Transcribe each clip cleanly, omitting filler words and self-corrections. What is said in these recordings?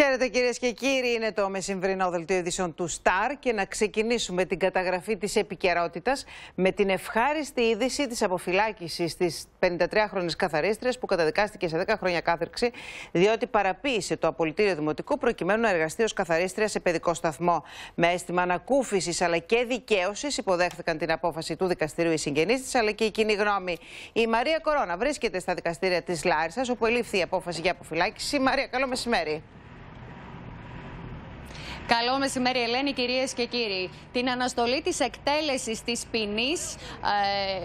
Χαίρετε κυρίες και κύριοι, είναι το μεσημβρινό δελτίο ειδήσεων του ΣΤΑΡ και να ξεκινήσουμε την καταγραφή της επικαιρότητας με την ευχάριστη είδηση της αποφυλάκησης της 53χρονης καθαρίστριας που καταδικάστηκε σε 10 χρόνια κάθερξη διότι παραποίησε το απολυτήριο δημοτικού προκειμένου να εργαστεί ως καθαρίστρια σε παιδικό σταθμό. Με αίσθημα ανακούφισης αλλά και δικαίωσης υποδέχθηκαν την απόφαση του δικαστηρίου οι συγγενείς της αλλά και η κοινή γνώμη. Η Μαρία Κορώνα βρίσκεται στα δικαστήρια της Λάρισας όπου ελήφθη η απόφαση για αποφυλάκηση. Μαρία, καλό μεσημέρι. Καλό μεσημέρι, Ελένη, κυρίες και κύριοι. Την αναστολή της εκτέλεσης της ποινής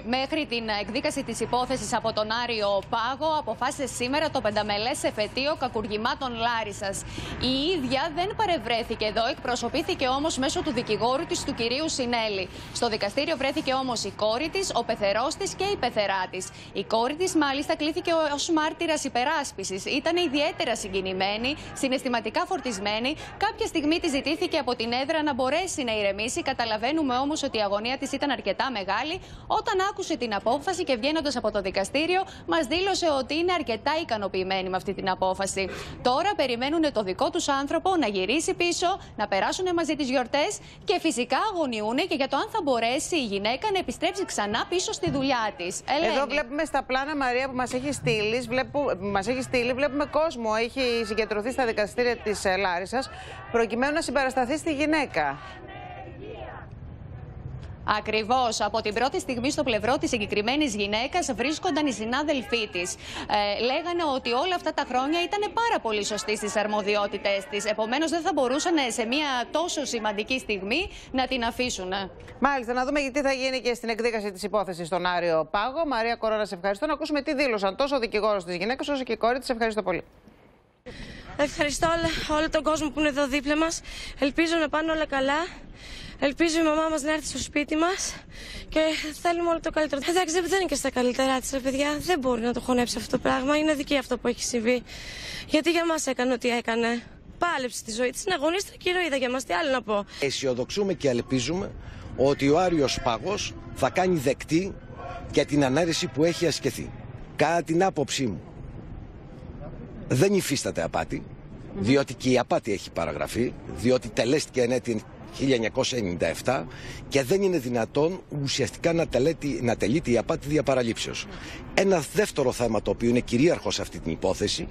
μέχρι την εκδίκαση της υπόθεσης από τον Άριο Πάγο αποφάσισε σήμερα το πενταμελές εφετείο κακουργημάτων Λάρισας. Η ίδια δεν παρευρέθηκε εδώ, εκπροσωπήθηκε όμως μέσω του δικηγόρου της, του κυρίου Σινέλη. Στο δικαστήριο βρέθηκε όμως η κόρη της, ο πεθερός της και η πεθερά της. Η κόρη της, μάλιστα, κλήθηκε ως μάρτυρας υπεράσπισης. Ήταν ιδιαίτερα συγκινημένη, συναισθηματικά φορτισμένη. Κάποια στιγμή της ζητήθηκε από την έδρα να μπορέσει να ηρεμήσει. Καταλαβαίνουμε όμως ότι η αγωνία της ήταν αρκετά μεγάλη. Όταν άκουσε την απόφαση και βγαίνοντας από το δικαστήριο, μας δήλωσε ότι είναι αρκετά ικανοποιημένη με αυτή την απόφαση. Τώρα περιμένουν το δικό τους άνθρωπο να γυρίσει πίσω, να περάσουν μαζί τις γιορτές και φυσικά αγωνιούν και για το αν θα μπορέσει η γυναίκα να επιστρέψει ξανά πίσω στη δουλειά της. Ελένη. Εδώ βλέπουμε στα πλάνα, Μαρία, που μας έχει στείλει, βλέπουμε κόσμο. Έχει συγκεντρωθεί στα δικαστήρια της Λάρισας προκειμένου να συμπαρασταθεί στη γυναίκα. Ακριβώς. Από την πρώτη στιγμή στο πλευρό της συγκεκριμένης γυναίκας βρίσκονταν οι συνάδελφοί της. Λέγανε ότι όλα αυτά τα χρόνια ήταν πάρα πολύ σωστή στις αρμοδιότητες της. Επομένως δεν θα μπορούσαν σε μια τόσο σημαντική στιγμή να την αφήσουν. Μάλιστα, να δούμε τι θα γίνει και στην εκδίκαση της υπόθεσης στον Άριο Πάγο. Μαρία Κορώνα, σε ευχαριστώ. Να ακούσουμε τι δήλωσαν τόσο ο δικηγόρος της γυναίκας όσο και η κόρη της. Ευχαριστώ πολύ. Ευχαριστώ όλο τον κόσμο που είναι εδώ δίπλα μας. Ελπίζω να πάνε όλα καλά. Ελπίζω η μαμά μας να έρθει στο σπίτι μας και θέλουμε όλο το καλύτερο. Εντάξει, δεν είναι και στα καλύτερά της, ρε παιδιά. Δεν μπορεί να το χωνέψει αυτό το πράγμα. Είναι δική αυτό που έχει συμβεί. Γιατί για μας έκανε ό,τι έκανε. Πάλεψε τη ζωή της, είναι αγωνίστρια ηρωίδα για μας. Τι άλλο να πω. Αισιοδοξούμε και ελπίζουμε ότι ο Άριος Πάγος θα κάνει δεκτή για την ανάρρηση που έχει ασκηθεί. Κατά την άποψή μου, δεν υφίσταται απάτη, διότι και η απάτη έχει παραγραφεί, διότι τελέστηκε εν έτη 1997 και δεν είναι δυνατόν ουσιαστικά να τελείται η απάτη δια παραλήψεως. Ένα δεύτερο θέμα το οποίο είναι κυρίαρχο σε αυτή την υπόθεση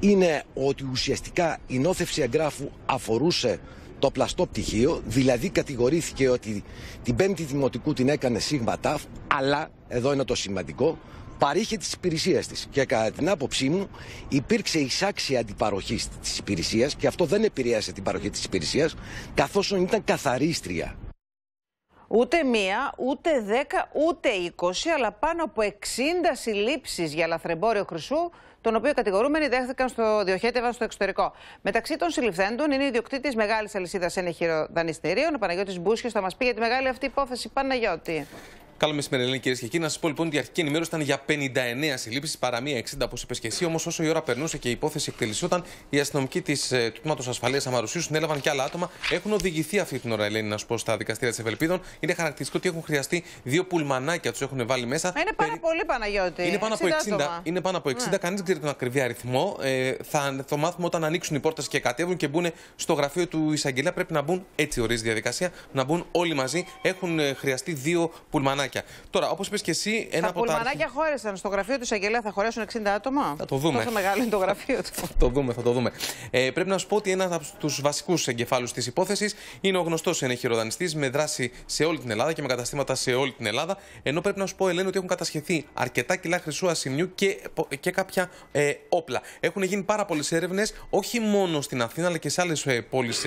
είναι ότι ουσιαστικά η νόθευση εγγράφου αφορούσε το πλαστό πτυχίο, δηλαδή κατηγορήθηκε ότι την πέμπτη δημοτικού την έκανε σίγμα ταφ, αλλά, εδώ είναι το σημαντικό, παρήχε τις υπηρεσίες της και κατά την άποψή μου υπήρξε εισάξια αντιπαροχή της υπηρεσίας και αυτό δεν επηρέασε την παροχή της υπηρεσίας καθώς ήταν καθαρίστρια. Ούτε μία, ούτε 10, ούτε 20, αλλά πάνω από 60 συλλήψεις για λαθρεμπόριο χρυσού, τον οποίο οι κατηγορούμενοι διοχέτευαν στο εξωτερικό. Μεταξύ των συλληφθέντων είναι ιδιοκτήτης μεγάλης αλυσίδας ενεχείρων δανειστηρίων, ο Παναγιώτης Μπούσχης, θα μας πει για τη μεγάλη αυτή υπόθεση. Παναγιώτη. Καλό μεσημέρι, Ελένη, κυρίες και κύριοι. Να σας πω λοιπόν ότι η αρχική ενημέρωση ήταν για 59 συλλήψεις, παρά μία 60, όπως είπες και εσύ. Όμως, όσο η ώρα περνούσε και η υπόθεση εκτελεσόταν, οι αστυνομικοί της Τμήματος Ασφαλείας Αμαρουσίου συνέλαβαν και άλλα άτομα. Έχουν οδηγηθεί αυτή την ώρα, Ελένη, να σου πω, στα δικαστήρια της Ευελπίδων. Είναι χαρακτηριστικό ότι έχουν χρειαστεί δύο πουλμανάκια, τους έχουν βάλει μέσα. Είναι πάρα πολύ, Παναγιώτη. Είναι πάνω από 60. Είναι πάνω από 60. Ναι. Κανείς δεν ξέρει τον ακριβή αριθμό. Θα το μάθουμε όταν ανοίξουν οι πόρτες και κατέβουν και μπουν στο γραφείο του εισαγγελέα. Πρέπει να μπουν, έτσι ορίζει η διαδικασία, να μπουν όλοι μαζί. Έχουν χρειαστεί δύο πουλμανάκια. Τώρα, όπως είπες και εσύ, ένα από τα. Τα πουλμανάκια χώρεσαν. Στο γραφείο του εισαγγελέα θα χωρέσουν 60 άτομα. Θα το δούμε. Τόσο μεγάλο είναι το γραφείο του. Θα το δούμε. Πρέπει να σου πω ότι ένας από τους βασικούς εγκεφάλους της υπόθεσης είναι ο γνωστός ενεχειροδανειστής με δράση σε όλη την Ελλάδα και με καταστήματα σε όλη την Ελλάδα. Ενώ πρέπει να σου πω, Ελένη, ότι έχουν κατασχεθεί αρκετά κιλά χρυσού ασημιού και κάποια όπλα. Έχουν γίνει πάρα πολλές έρευνες, όχι μόνο στην Αθήνα, αλλά και σε άλλες πόλεις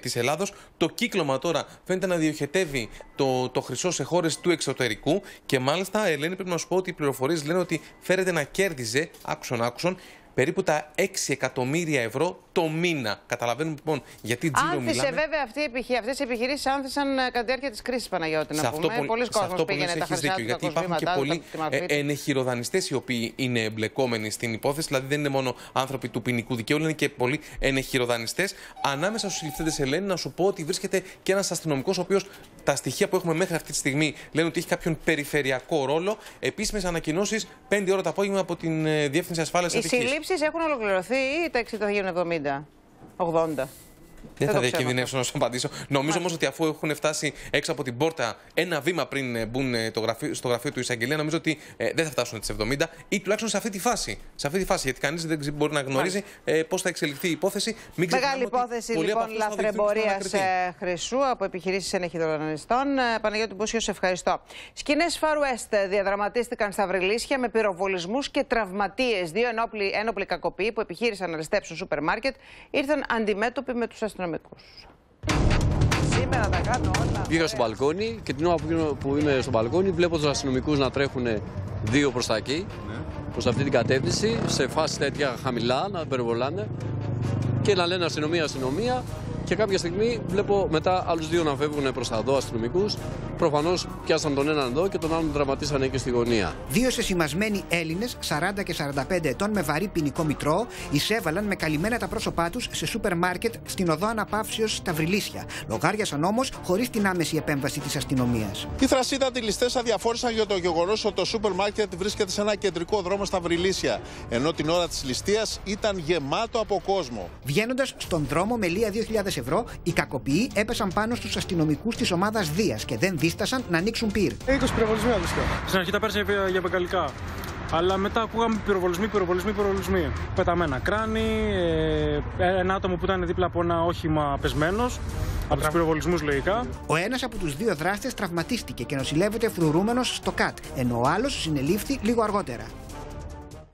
της Ελλάδος. Το κύκλωμα τώρα φαίνεται να διοχετεύει το χρυσό σε χώρες του εξωτερικού και μάλιστα, Ελένη, πρέπει να σου πω ότι οι πληροφορίες λένε ότι φέρεται να κέρδιζε άξον περίπου τα 6 εκατομμύρια ευρώ το μήνα. Καταλαβαίνουμε λοιπόν γιατί τζίρο μιλάμε. Άνθησε βέβαια αυτές οι επιχειρήσεις, άνθησαν κατά τη διάρκεια της κρίσης, Παναγιώτη. Να πούμε. Πολλοί κόσμος πήγαινε τα χρυσά, γιατί υπάρχουν και πολλοί ενεχειροδανειστές οι οποίοι είναι εμπλεκόμενοι στην υπόθεση. Δηλαδή δεν είναι μόνο άνθρωποι του ποινικού δικαίου, είναι και πολλοί ενεχειροδανειστές. Ανάμεσα στους συλληφθέντες, Ελένη, να σου πω ότι βρίσκεται και ένας αστυνομικός, ο οποίος τα στοιχεία που έχουμε μέχρι αυτή τη στιγμή λένε ότι έχει κάποιον περιφερειακό ρόλο. Επίσημες ανακοινώσεις 5 ώρα το απόγευμα από την Διεύθυνση Ασφάλειας Αττικής. Έχουν ολοκληρωθεί ή τα 60 θα γίνουν 70? 80. Δεν θα διακινδυνεύσω να σου απαντήσω. Νομίζω όμως ότι αφού έχουν φτάσει έξω από την πόρτα ένα βήμα πριν μπουν στο γραφείο του εισαγγελέα, νομίζω ότι δεν θα φτάσουν τις 70 ή τουλάχιστον σε αυτή τη φάση. Σε αυτή τη φάση, γιατί κανείς δεν μπορεί να γνωρίζει πώς θα εξελιχθεί η υπόθεση. Μεγάλη υπόθεση λοιπόν λαθρεμπορίας χρυσού από επιχειρήσεις ενεχειδρονιστών. Παναγιώτη Μπούσχη, ευχαριστώ. Σκηνές Far West διαδραματίστηκαν στα Βριλήσσια με πυροβολισμούς και τραυματίες. Δύο ένοπλοι κακοποιοί που επιχείρησαν να ρεστέψουν σούπερ μάρκετ ήρθαν αντιμέτωποι με τους αστυνομικούς. Σήμερα τα κάνω όλα. Βγήκα στο μπαλκόνι και την ώρα που είμαι στο μπαλκόνι βλέπω τους αστυνομικούς να τρέχουν δύο προς τα εκεί, προς αυτή την κατεύθυνση, σε φάση τέτοια χαμηλά να περιβολάνε και να λένε αστυνομία, αστυνομία. Και κάποια στιγμή βλέπω μετά άλλους δύο να φεύγουν προς τα εδώ αστυνομικούς. Προφανώς πιάσαν τον έναν εδώ και τον άλλον τραυματίσαν εκεί στη γωνία. Δύο σεσημασμένοι Έλληνες, 40 και 45 ετών, με βαρύ ποινικό μητρό, εισέβαλαν με καλυμμένα τα πρόσωπά τους σε σούπερ μάρκετ στην οδό Αναπαύσεως στα Βριλήσσια. Λογάριασαν όμως χωρίς την άμεση επέμβαση της αστυνομίας. Οι θρασίτατοι ληστές αδιαφόρησαν για το γεγονός ότι το σούπερ μάρκετ βρίσκεται σε ένα κεντρικό δρόμο στα Βριλήσσια, ενώ την ώρα της ληστείας ήταν γεμάτο από κόσμο. Βγαίνοντας στον δρόμο με λία 2.000 ευρώ, οι κακοποιοί έπεσαν πάνω στους αστυνομικούς της ομάδας Δίας και δεν δίστασαν να ανοίξουν πυρ. 20 πυροβολισμοί άδειστα. Στην αρχή τα πέρσαν για μπεγγαλικά, αλλά μετά ακούγαμε πυροβολισμοί. Πεταμένα κράνη, ένα άτομο που ήταν δίπλα από ένα όχημα πεσμένος. Από τους πυροβολισμούς, λογικά. Ο ένας από τους δύο δράστες τραυματίστηκε και νοσηλεύεται φρουρούμενος στο ΚΑΤ, ενώ ο άλλος συνελήφθη λίγο αργότερα.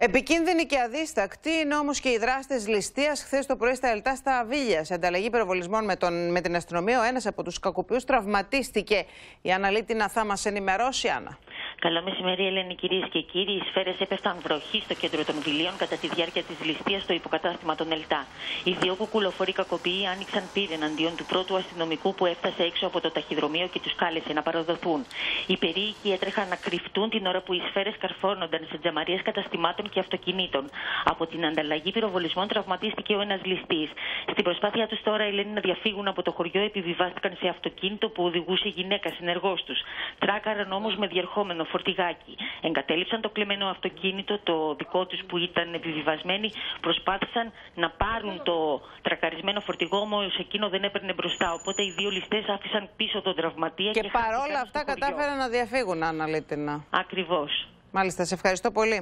Επικίνδυνοι και αδίστακτοι είναι όμως και οι δράστες ληστείας χθες το πρωί στα Ελτά στα Βίλια. Σε ανταλλαγή πυροβολισμών με την αστυνομία, ο ένας από τους κακοποιούς τραυματίστηκε. Η Αναλύτινα θα μας ενημερώσει, Άννα. Καλό μεσημέρι, Ελένη, κυρίες και κύριοι. Οι σφαίρες έπεφταν βροχή στο κέντρο των Βιλίων κατά τη διάρκεια της ληστείας στο υποκατάστημα των Ελτά. Οι δύο κουκουλοφοροί κακοποιοί άνοιξαν πύρ εναντίον του πρώτου αστυνομικού που έφτασε έξω από το ταχυδρομείο και τους κάλεσε να παραδοθούν. Οι περίοικοι έτρεχαν να κρυφτούν την ώρα που οι σφαίρες καρφώνονταν σε τζαμαρίες καταστημάτων και αυτοκινήτων. Από την ανταλλαγή πυροβολισμών τραυματίστηκε ο ένας ληστής. Στην προσπάθεια τους τώρα, Ελένη, να διαφύγουν από το χωριό, επιβιβάστηκαν σε αυτοκίνητο που οδηγούσε γυναίκα συνεργός τους. Τράκαραν όμως με διερχόμενο φορτηγάκι. Εγκατέλειψαν το κλεμμένο αυτοκίνητο, το δικό τους που ήταν επιβιβασμένοι. Προσπάθησαν να πάρουν το τρακαρισμένο φορτηγό, όμως εκείνο δεν έπαιρνε μπροστά. Οπότε οι δύο ληστές άφησαν πίσω τον τραυματία και παρόλα αυτά κατάφεραν να διαφύγουν, Αναλύτινα. Ακριβώς. Μάλιστα, σε ευχαριστώ πολύ.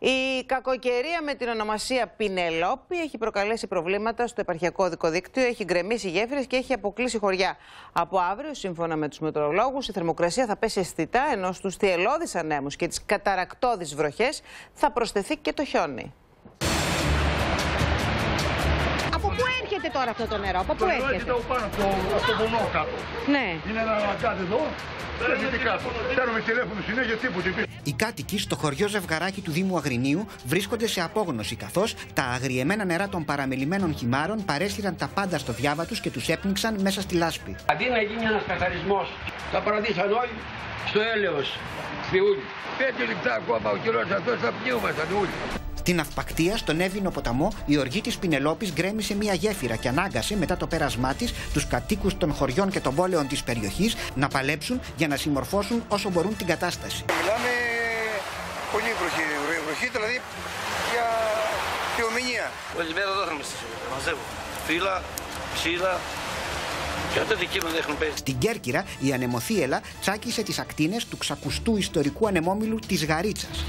Η κακοκαιρία με την ονομασία Πηνελόπη έχει προκαλέσει προβλήματα στο επαρχιακό οδικό δίκτυο, έχει γκρεμίσει γέφυρες και έχει αποκλείσει χωριά. Από αύριο, σύμφωνα με τους μετεωρολόγους, η θερμοκρασία θα πέσει αισθητά, ενώ στους θυελλώδεις ανέμους και τις καταρακτώδεις βροχές θα προσθεθεί και το χιόνι. Έρχεται τώρα αυτό το νερό, από πού έρχεται? Από πάνω, από το βουνό κάτω. Ναι. Είναι ένα λαγκάδι εδώ, έρχεται κάτω. Παίρνουμε τηλέφωνο συνέχεια, τίποτε. Οι κάτοικοι στο χωριό Ζευγαράκη του Δήμου Αγρινίου βρίσκονται σε απόγνωση, καθώς τα αγριεμένα νερά των παραμελημένων χυμάρων παρέσυραν τα πάντα στο διάβα τους και τους έπνιξαν μέσα στη λάσπη. Αντί να γίνει ένας καθαρισμός, τα παραδείσαν όλοι στο έλεος, στη ούλη. 5 λεπτά ακόμα ο καιρός αυτός θα πνιούμασταν όλοι. Στην Αυπακτία, στον Έβινο ποταμό, η οργή της Πηνελόπης γκρέμισε μια γέφυρα και ανάγκασε μετά το πέρασμά της τους κατοίκους των χωριών και των πόλεων της περιοχής να παλέψουν για να συμμορφώσουν όσο μπορούν την κατάσταση. Μιλάμε πολύ βροχή, δηλαδή για θεομηνία. Όλη μέρα εδώ θα είμαστε, μαζεύω φύλλα, ψήλα. Στην Κέρκυρα, η ανεμοθύελα τσάκισε τις ακτίνες του ξακουστού ιστορικού ανεμόμυλου της Γαρίτσας.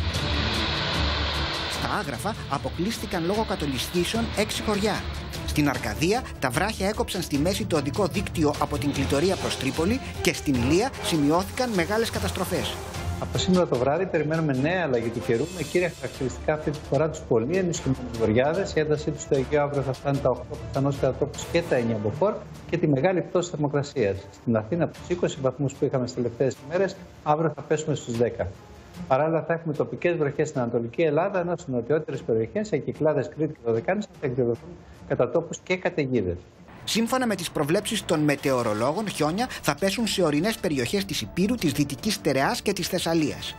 Στα άγραφα αποκλείστηκαν λόγω κατολιστήσεων 6 χωριά. Στην Αρκαδία τα βράχια έκοψαν στη μέση το οδικό δίκτυο από την Κλειτορία προς Τρίπολη και στην Ηλεία σημειώθηκαν μεγάλες καταστροφές. Από σήμερα το βράδυ περιμένουμε νέα αλλαγή του καιρού με κύρια χαρακτηριστικά αυτή τη φορά τους πολύ ενισχυμένους βοριάδες. Η έντασή του στο Αιγαίο αύριο θα φτάνει τα 8 πιθανώς κατά τρόπους και τα 9 μποφόρ και τη μεγάλη πτώση θερμοκρασίας. Στην Αθήνα από τους 20 βαθμούς που είχαμε στις τελευταίες ημέρες, αύριο θα πέσουμε στους 10. Παράλληλα, θα έχουμε τοπικές βροχές στην Ανατολική Ελλάδα, ενώ στις νοτιότερες περιοχές, σε Κυκλάδες, Κρήτη και Δωδεκάνησα, θα εκδηλωθούν κατά τόπους και καταιγίδες. Σύμφωνα με τις προβλέψεις των μετεωρολόγων, χιόνια θα πέσουν σε ορεινές περιοχές της Ηπείρου, της Δυτικής Στερεάς και της Θεσσαλίας.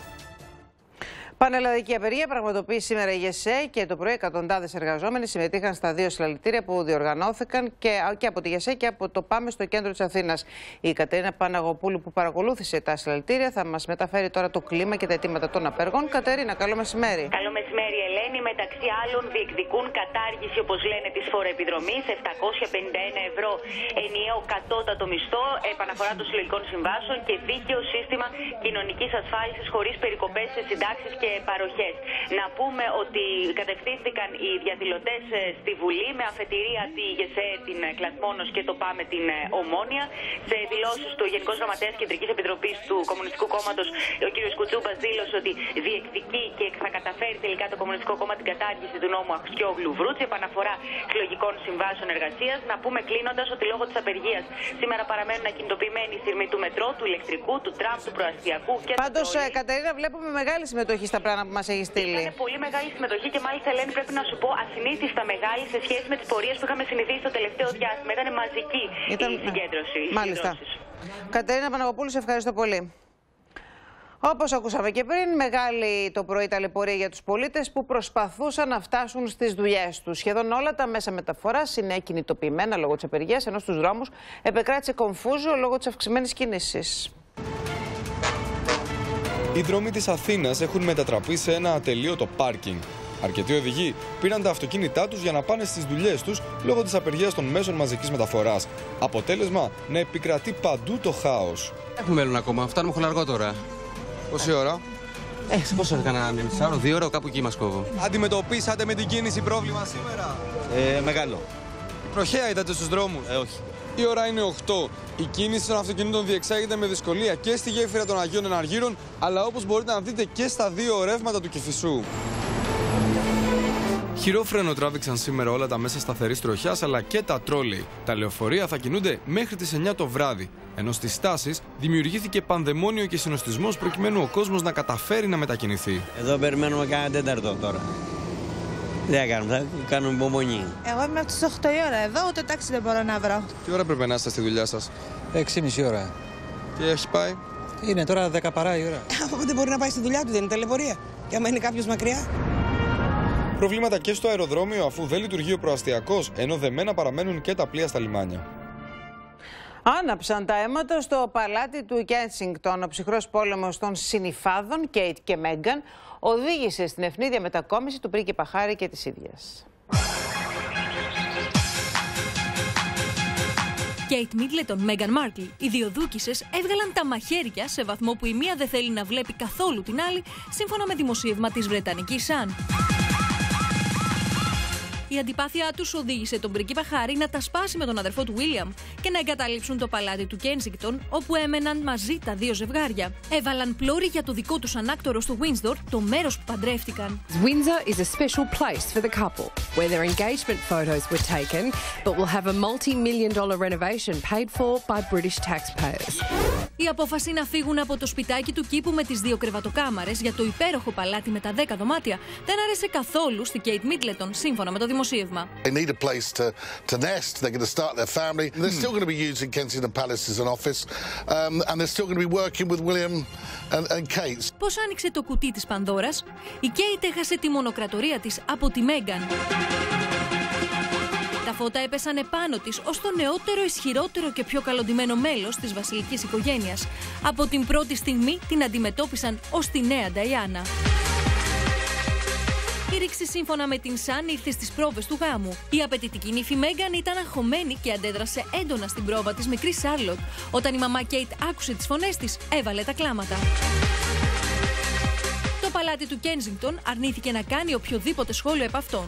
Πανελλαδική απεργία πραγματοποιεί σήμερα η ΓΕΣΕ και το πρωί εκατοντάδες εργαζόμενοι συμμετείχαν στα δύο συλλαλητήρια που διοργανώθηκαν και από τη ΓΕΣΕ και από το ΠΑΜΕ στο κέντρο της Αθήνας. Η Κατερίνα Παναγοπούλου, που παρακολούθησε τα συλλαλητήρια, θα μας μεταφέρει τώρα το κλίμα και τα αιτήματα των απεργών. Κατερίνα, καλό μεσημέρι. Καλό μεσημέρι, Ελένη. Κάτοικοι μεταξύ άλλων διεκδικούν κατάργηση, όπως λένε, της φοροεπιδρομής, 751 ευρώ ενιαίο κατώτατο μισθό, επαναφορά των συλλογικών συμβάσεων και δίκαιο σύστημα κοινωνικής ασφάλισης χωρίς περικοπές σε συντάξεις και παροχές. Να πούμε ότι κατευθύνθηκαν οι διαδηλωτές στη Βουλή με αφετηρία τη ΓΕΣΕ, την Κλατμόνος και το ΠΑΜΕ την Ομόνια. Σε δηλώσεις του Γενικός Γραμματέας Κεντρικής Επιτροπής του Κομμουνιστικού Κόμματος, ο κ. Κουτσούμπας δήλωσε ότι διεκδικεί και θα καταφέρει τελικά το Κομμουνιστικό Κόμμα την κατάργηση του νόμου Αξιόγλου-Βρούτση, επαναφορά συλλογικών συμβάσεων εργασίας. Να πούμε κλείνοντας ότι λόγω της απεργίας σήμερα παραμένουν ακινητοποιημένοι οι σειρμοί του μετρό, του ηλεκτρικού, του τραμ, του προαστιακού και του. Πάντως, Κατερίνα, βλέπουμε μεγάλη συμμετοχή στα πλάνα που μας έχει στείλει. Είναι πολύ μεγάλη συμμετοχή και μάλιστα, Ελένη, πρέπει να σου πω ασυνήθιστα μεγάλη σε σχέση με τις πορείες που είχαμε συνηθίσει το τελευταίο διάστημα. Ήταν μαζική η συγκέντρωση. Μάλιστα. Κατερίνα Παναγοπούλου, σε ευχαριστώ πολύ. Όπως ακούσαμε και πριν, μεγάλη το πρωί ταλαιπωρία για τους πολίτες που προσπαθούσαν να φτάσουν στις δουλειές τους. Σχεδόν όλα τα μέσα μεταφοράς είναι κινητοποιημένα λόγω της απεργίας, ενώ στους δρόμους επεκράτησε κομφούζιο λόγω της αυξημένης κίνησης. Οι δρόμοι της Αθήνας έχουν μετατραπεί σε ένα ατελείωτο πάρκινγκ. Αρκετοί οδηγοί πήραν τα αυτοκίνητά τους για να πάνε στις δουλειές τους λόγω της απεργίας των μέσων μαζικής μεταφοράς. Αποτέλεσμα, να επικρατεί παντού το χάος. Έχουμε μέλλον ακόμα, φτάνουμε χολαργό τώρα. Πόση ώρα? Πόσο έκανα, μια μισή ώρα, 2 ώρα, κάπου εκεί μας κόβω. Αντιμετωπίσατε με την κίνηση πρόβλημα σήμερα? Μεγάλο. Τροχαία είδατε στους δρόμους? Όχι. Η ώρα είναι 8. Η κίνηση των αυτοκινήτων διεξάγεται με δυσκολία και στη γέφυρα των Αγίων Εναργύρων, αλλά όπως μπορείτε να δείτε και στα 2 ρεύματα του Κηφισού. Χειρόφρενο τράβηξαν σήμερα όλα τα μέσα σταθερής τροχιάς αλλά και τα τρόλεϊ. Τα λεωφορεία θα κινούνται μέχρι τις 9 το βράδυ. Ενώ στις στάσεις δημιουργήθηκε πανδαιμόνιο και συνοστισμός προκειμένου ο κόσμος να καταφέρει να μετακινηθεί. Εδώ περιμένουμε κάνα τέταρτο τώρα. Δεν κάνουμε, θα κάνουμε υπομονή. Εγώ είμαι από τις 8 η ώρα εδώ, ούτε τάξη δεν μπορώ να βρω. Τι ώρα πρέπει να είστε στη δουλειά σας? 6,5 ώρα. Και έχει πάει? Είναι τώρα 10 παρά η ώρα. Δεν μπορεί να πάει στη δουλειά του, δεν είναι ταλαιπωρία? Και άμα είναι κάποιος μακριά. Προβλήματα και στο αεροδρόμιο, αφού δεν λειτουργεί ο προαστιακός, ενώ δεμένα παραμένουν και τα πλοία στα λιμάνια. Άναψαν τα αίματα στο παλάτι του Κένσινγκτον. Ο ψυχρός πόλεμος των συνυφάδων, Κέιτ και Μέγαν, οδήγησε στην ευνίδια μετακόμιση του πρίγκιπα Χάρη και της ίδιας. Κέιτ Μίντλετον, Μέγαν Μαρκλ, οι δύο δούκισσες έβγαλαν τα μαχαίρια σε βαθμό που η μία δεν θέλει να βλέπει καθόλου την άλλη, σύμφωνα με δημοσίευμα της Βρετανικής Σαν. Η αντιπάθειά τους οδήγησε τον πρίγκιπα Χάρη να τα σπάσει με τον αδερφό του William και να εγκαταλείψουν το παλάτι του Κένσινγκτον, όπου έμεναν μαζί τα δύο ζευγάρια. Έβαλαν πλώρη για το δικό τους ανάκτορο στο Windsor, το μέρος που παντρεύτηκαν. Windsor is a special place for the couple, where their engagement photos were taken, but will have a multi-million-dollar renovation paid for by British taxpayers. Η απόφαση να φύγουν από το σπιτάκι του κήπου με τις δύο κρεβατοκάμαρες για το υπέροχο παλάτι με τα 10 δωμάτια δεν άρεσε καθόλου στη Κέιτ Μίντλετον, σύμφωνα με το They need a place to nest. They're going to start their family. They're still going to be using Kensington Palace as an office, and they're still going to be working with William and Kate. Πώς άνοιξε το κουτί της Πανδώρας? Η Kate έχασε τη μονοκρατορία της από τη Μέγαν. Τα φώτα έπεσαν επάνω της ως το νεότερο, ισχυρότερο και πιο καλοντημένο μέλος της βασιλικής οικογένειας. Από την πρώτη στιγμή την αντιμετώπισαν ως τη νέα Νταϊάννα. Η ρήξη, σύμφωνα με την Σαν, ήρθε στις πρόβες του γάμου. Η απαιτητική νύφη Μέγαν ήταν αγχωμένη και αντέδρασε έντονα στην πρόβα της μικρής Σάρλοτ. Όταν η μαμά Κέιτ άκουσε τις φωνές της, έβαλε τα κλάματα. Το παλάτι του Κένσινγκτον αρνήθηκε να κάνει οποιοδήποτε σχόλιο επ' αυτόν.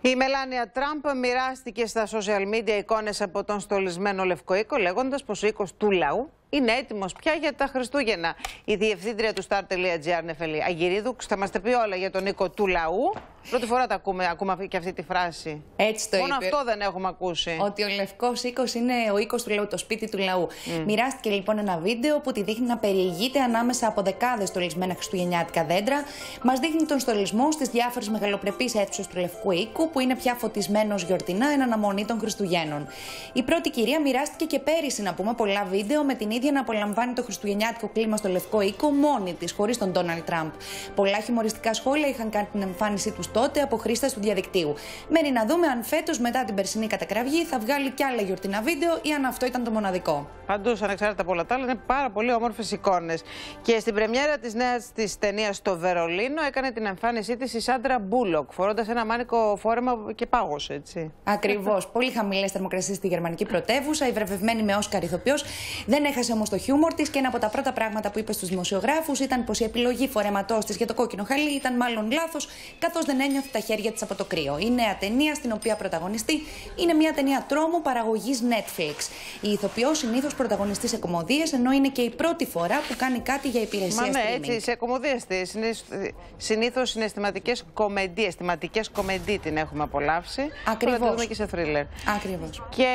Η Μελάνια Τραμπ μοιράστηκε στα social media εικόνες από τον στολισμένο Λευκό Οίκο, λέγοντας πως ο οίκος του λαού είναι έτοιμος πια για τα Χριστούγεννα. Η διευθύντρια του star.gr, Νεφελή Αγγυρίδου, θα μας τα πει όλα για τον οίκο του λαού. Πρώτη φορά τα ακούμε και αυτή τη φράση. Έτσι το είπε. Μόνο αυτό δεν έχουμε ακούσει. Ότι ο Λευκός Οίκος είναι ο οίκος του λαού, το σπίτι του λαού. Μοιράστηκε λοιπόν ένα βίντεο που τη δείχνει να περιηγείται ανάμεσα από δεκάδες στολισμένα χριστουγεννιάτικα δέντρα. Μας δείχνει τον στολισμό στις διάφορες μεγαλοπρεπείς αίθουσες του Λευκού Οίκου, που είναι πια φωτισμένος γιορτινά εν αναμονή των Χριστουγέννων. Η πρώτη κυρία μοιράστηκε και πέρυσι, να πούμε, πολλά βίντεο με την παιχνίδια να απολαμβάνει το χριστουγεννιάτικο κλίμα στο Λευκό Οίκο μόνη της, χωρίς τον Ντόναλντ Τραμπ. Πολλά χιουμοριστικά σχόλια είχαν κάνει την εμφάνισή τους τότε από χρήστες του διαδικτύου. Μένει να δούμε αν φέτος μετά την περσινή κατακραυγή θα βγάλει κι άλλα γιορτινά βίντεο ή αν αυτό ήταν το μοναδικό. Πάντως, ανεξάρτητα από όλα τα άλλα, είναι πάρα πολύ όμορφες εικόνες. Και στην πρεμιέρα της νέας της ταινίας στο Βερολίνο έκανε την εμφάνισή της η Σάντρα Μπούλοκ, φορώντας ένα μάνικο φόρεμα και πάγος, έτσι. Ακριβώς. Πολύ χαμηλές θερμοκρασίες στη γερμανική πρωτεύουσα, η βραβευμένη με Όσκαρ ηθοποιός. Δεν έχασε όμως το χιούμορ της και ένα από τα πρώτα πράγματα που είπε στους δημοσιογράφους ήταν πως η επιλογή φορεματός της για το κόκκινο χαλί ήταν μάλλον λάθος, καθώς δεν ένιωθε τα χέρια της από το κρύο. Η νέα ταινία, στην οποία πρωταγωνιστεί, είναι μια ταινία τρόμου παραγωγής Netflix. Η ηθοποιός συνήθως πρωταγωνιστεί σε κωμωδίες, ενώ είναι και η πρώτη φορά που κάνει κάτι για υπηρεσία streaming. Μα ναι, έτσι, σε κωμωδίες συνήθως συναισθηματικές κωμεντίες, θεματικές κωμεντί την έχουμε απολαύσει. Ακριβώς. Τώρα και σε θρίλερ. Ακριβώς. Και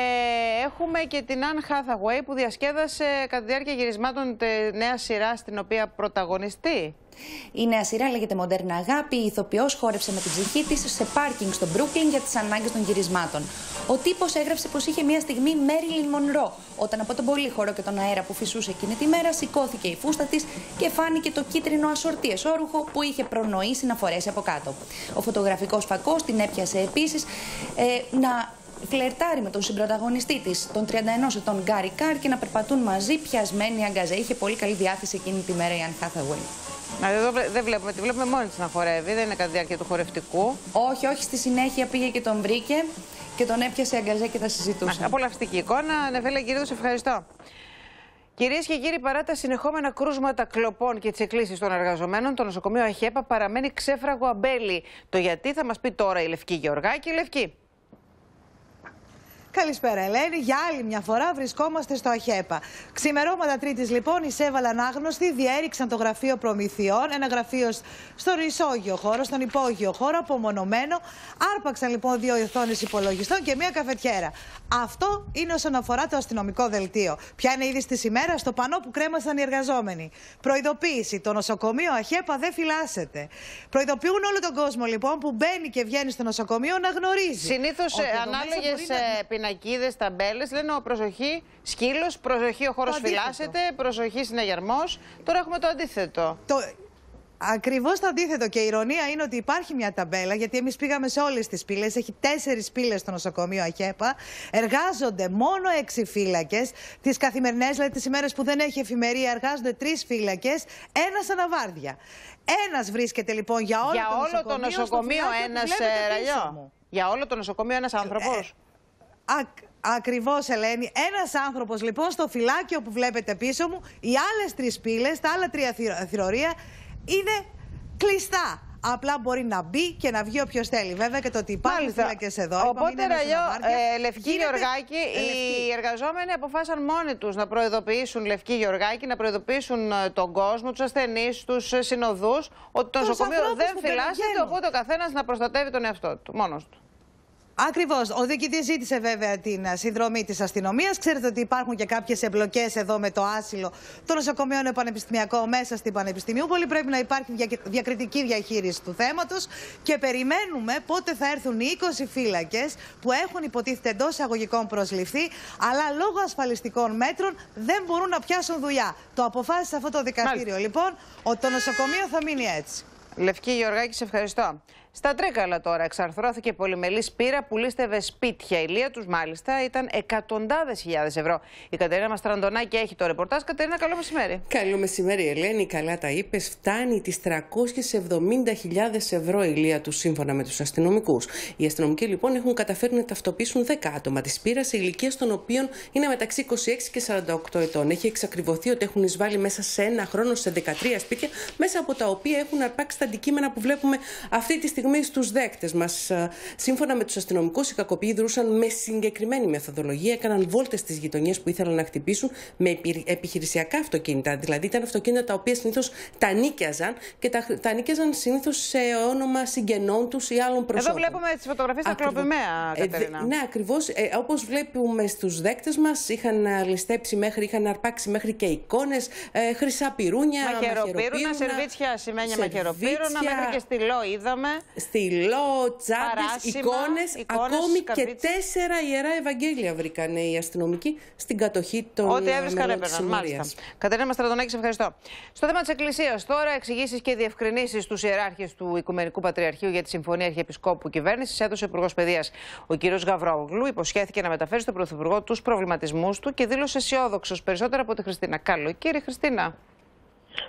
έχουμε και την Αν Χάθαγουέι που διασκέδασε κατά τη διάρκεια γυρισμάτων τη νέα σειρά στην οποία πρωταγωνιστεί. Η νέα σειρά λέγεται Μοντέρνα Αγάπη. Η ηθοποιός χόρεψε με την ψυχή της σε πάρκινγκ στο Μπρούκλιν για τις ανάγκες των γυρισμάτων. Ο τύπος έγραψε πως είχε μια στιγμή Μέριλιν Μονρό, όταν από τον πολύχωρο και τον αέρα που φυσούσε εκείνη τη μέρα σηκώθηκε η φούστα της και φάνηκε το κίτρινο ασορτίες όρουχο που είχε προνοήσει να φορέσει από κάτω. Ο φωτογραφικός φακός την έπιασε επίσης να φλερτάρει με τον συμπροταγωνιστή της, τον 31 ετών Γκάρι Κάρ, και να περπατούν μαζί πιασμένοι αγκαζέ. Είχε πολύ καλή διάθεση εκείνη τη μέρα η Αν Χάθαγουέι. Δεν βλέπουμε, τη βλέπουμε μόνη της να χορεύει, δεν είναι κατά τη διάρκεια του χορευτικού. Όχι, όχι, στη συνέχεια πήγε και τον βρήκε και τον έπιασε αγκαζέ και θα συζητούσαν. Απολαυστική εικόνα, Νεφέλα Κυρίδος, ευχαριστώ. Κυρίες και κύριοι, παρά τα συνεχόμενα κρούσματα κλοπών και τις εκκλήσεις των εργαζομένων, το νοσοκομείο ΑΧΕΠΑ παραμένει ξέφραγο αμπέλι. Το γιατί θα μας πει τώρα η Λευκή Γεωργάκη. Λευκή. Καλησπέρα, Ελένη. Για άλλη μια φορά βρισκόμαστε στο ΑΧΕΠΑ. Ξημερώματα Τρίτης, λοιπόν, εισέβαλαν άγνωστοι, διέριξαν το γραφείο προμηθειών, ένα γραφείο στον ισόγειο χώρο, στον υπόγειο χώρο, απομονωμένο. Άρπαξαν λοιπόν δύο οθόνες υπολογιστών και μια καφετιέρα. Αυτό είναι όσον αφορά το αστυνομικό δελτίο. Ποια είναι η είδηση της ημέρας στο πανό που κρέμασαν οι εργαζόμενοι. Προειδοποίηση: το νοσοκομείο ΑΧΕΠΑ δεν φυλάσσεται. Προειδοποιούν όλο τον κόσμο, λοιπόν, που μπαίνει και βγαίνει στο νοσοκομείο να γνωρίζει. Συνήθως ανάλογες πινακίδες, ταμπέλες, λένε προσοχή σκύλος, προσοχή ο χώρος φυλάσσεται, προσοχή συναγερμός. Τώρα έχουμε το αντίθετο. Ακριβώς το αντίθετο, και η ειρωνία είναι ότι υπάρχει μια ταμπέλα, γιατί εμείς πήγαμε σε όλες τις πύλες. Έχει 4 πύλες στο νοσοκομείο ΑΧΕΠΑ. Εργάζονται μόνο 6 φύλακες. Τις καθημερινές, δηλαδή τις ημέρες που δεν έχει εφημερία, εργάζονται 3 φύλακες, ένας αναβάρδια. Ένας βρίσκεται λοιπόν για όλο, το νοσοκομείο, ένας ραγιό. Για όλο το νοσοκομείο ένας άνθρωπος. Ακριβώς, Ελένη. Ένας άνθρωπος λοιπόν στο φυλάκιο που βλέπετε πίσω μου, οι άλλες 3 πύλες, τα άλλα 3 θηρορία είναι κλειστά. Απλά μπορεί να μπει και να βγει όποιος θέλει. Βέβαια και το ότι υπάρχουν φύλακες εδώ. Οπότε, Λευκή Γεωργάκη, οι εργαζόμενοι αποφάσισαν μόνοι τους να προειδοποιήσουν, Λευκή Γεωργάκη, να προειδοποιήσουν τον κόσμο, τους ασθενείς, τους συνοδούς, ότι το νοσοκομείο δεν φυλάσσεται. Οπότε ο καθένας να προστατεύει τον εαυτό του, μόνος του. Ακριβώς. Ο διοικητής ζήτησε βέβαια την συνδρομή της αστυνομίας. Ξέρετε ότι υπάρχουν και κάποιες εμπλοκές εδώ με το άσυλο. Το νοσοκομείο είναι πανεπιστημιακό, μέσα στην Πανεπιστημιούπολη. Πρέπει να υπάρχει διακριτική διαχείριση του θέματος. Και περιμένουμε πότε θα έρθουν οι 20 φύλακες που έχουν υποτίθεται εντός εισαγωγικών προσληφθεί, αλλά λόγω ασφαλιστικών μέτρων δεν μπορούν να πιάσουν δουλειά. Το αποφάσισε αυτό το δικαστήριο. Λοιπόν, το νοσοκομείο θα μείνει έτσι. Λευκή Γεωργάκη, σε ευχαριστώ. Στα Τρίκαλα τώρα εξαρθρώθηκε πολυμελή πείρα που λίστευε σπίτια. Η λία τους μάλιστα ήταν εκατοντάδες χιλιάδες ευρώ. Η Κατερίνα Μαστραντονάκη έχει το ρεπορτάζ. Κατερίνα, καλό μεσημέρι. Καλό μεσημέρι, Ελένη. Καλά τα είπες. Φτάνει τις 370.000 ευρώ η λία τους, σύμφωνα με τους αστυνομικούς. Οι αστυνομικοί λοιπόν έχουν καταφέρει να ταυτοποιήσουν 10 άτομα της πείρας, ηλικίας των οποίων είναι μεταξύ 26 και 48 ετών. Έχει εξακριβωθεί ότι έχουν εισβάλει μέσα σε ένα χρόνο σε 13 σπίτια, μέσα από τα οποία έχουν αρπάξει τα αντικείμενα που βλέπουμε αυτή τη στιγμή στους δέκτες μας. Σύμφωνα με τους αστυνομικούς, οι κακοποιοί δρούσαν με συγκεκριμένη μεθοδολογία, έκαναν βόλτες στις γειτονιές που ήθελαν να χτυπήσουν με επιχειρησιακά αυτοκίνητα. Δηλαδή, ήταν αυτοκίνητα τα οποία συνήθως τα νίκιαζαν και τα νίκιαζαν συνήθως σε όνομα συγγενών τους ή άλλων προσώπων. Εδώ βλέπουμε τις φωτογραφίες στα κλοπημαία, Κατερίνα. Ναι, ακριβώς. Όπως βλέπουμε στους δέκτες μας, είχαν ληστέψει μέχρι, είχαν αρπάξει μέχρι και εικόνες, χρυσά πυρούνια, μαχαιροπύρουνα, σερβίτσια, σημαίνια μαχαιροπύρουνα, μέχρι και στυλό είδαμε. στυλό, τσάντες, εικόνες, ακόμη καρδίτσες. Και 4 Ιερά Ευαγγέλια βρήκαν οι αστυνομικοί στην κατοχή των μελών της Συμμορίας. Κατερίνα Στρατονάκη, σε ευχαριστώ. Στο θέμα της Εκκλησίας, τώρα εξηγήσεις και διευκρινήσεις στους ιεράρχες του Οικουμενικού Πατριαρχείου για τη Συμφωνία Αρχιεπισκόπου Κυβέρνησης έδωσε ο Υπουργός Παιδείας. Ο κ. Γαβρόγλου υποσχέθηκε να μεταφέρει στον Πρωθυπουργό τους προβληματισμούς του και δήλωσε αισιόδοξος περισσότερα από τη Χριστίνα. Καλοκαίρι, Χριστίνα.